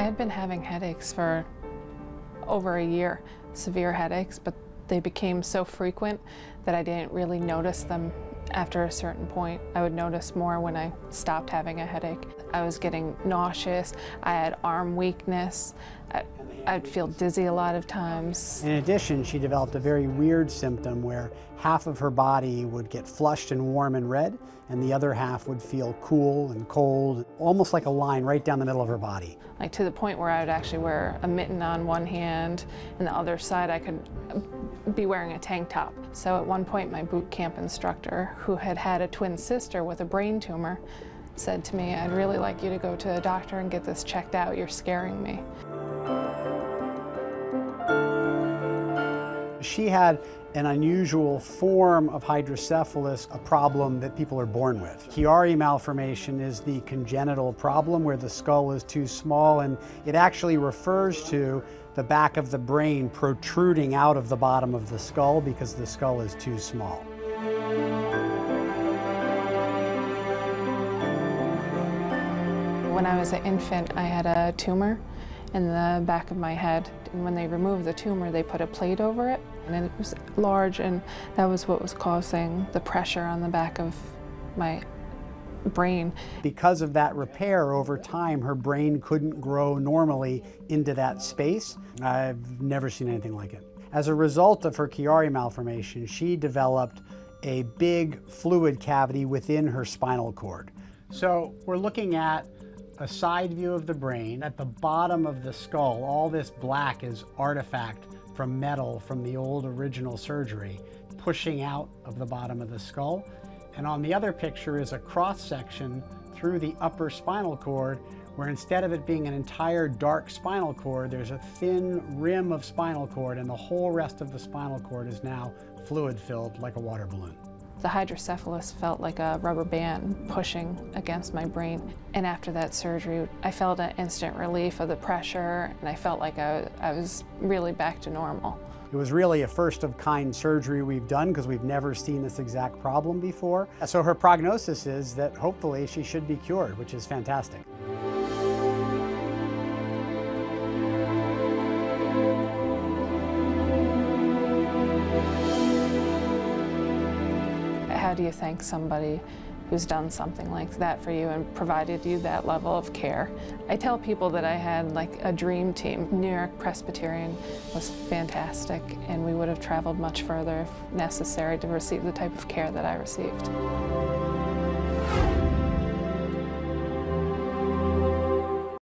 I had been having headaches for over a year, severe headaches, but they became so frequent that I didn't really notice them after a certain point. I would notice more when I stopped having a headache. I was getting nauseous, I had arm weakness, I'd feel dizzy a lot of times. In addition, she developed a very weird symptom where half of her body would get flushed and warm and red, and the other half would feel cool and cold, almost like a line right down the middle of her body. Like to the point where I would actually wear a mitten on one hand, and the other side I could be wearing a tank top. So at one point my boot camp instructor, who had had a twin sister with a brain tumor, said to me, "I'd really like you to go to a doctor and get this checked out, you're scaring me." She had an unusual form of hydrocephalus, a problem that people are born with. Chiari malformation is the congenital problem where the skull is too small, and it actually refers to the back of the brain protruding out of the bottom of the skull because the skull is too small. When I was an infant, I had a tumor in the back of my head. And when they removed the tumor, they put a plate over it, and it was large, and that was what was causing the pressure on the back of my brain. Because of that repair, over time, her brain couldn't grow normally into that space. I've never seen anything like it. As a result of her Chiari malformation, she developed a big fluid cavity within her spinal cord. So we're looking at a side view of the brain. At the bottom of the skull, all this black is artifact from metal from the old original surgery, pushing out of the bottom of the skull. And on the other picture is a cross section through the upper spinal cord, where instead of it being an entire dark spinal cord, there's a thin rim of spinal cord, and the whole rest of the spinal cord is now fluid filled like a water balloon. The hydrocephalus felt like a rubber band pushing against my brain. And after that surgery, I felt an instant relief of the pressure, and I felt like I was really back to normal. It was really a first-of-kind surgery we've done, because we've never seen this exact problem before. So her prognosis is that hopefully she should be cured, which is fantastic. How do you thank somebody who's done something like that for you and provided you that level of care? I tell people that I had like a dream team. New York Presbyterian was fantastic, and we would have traveled much further if necessary to receive the type of care that I received.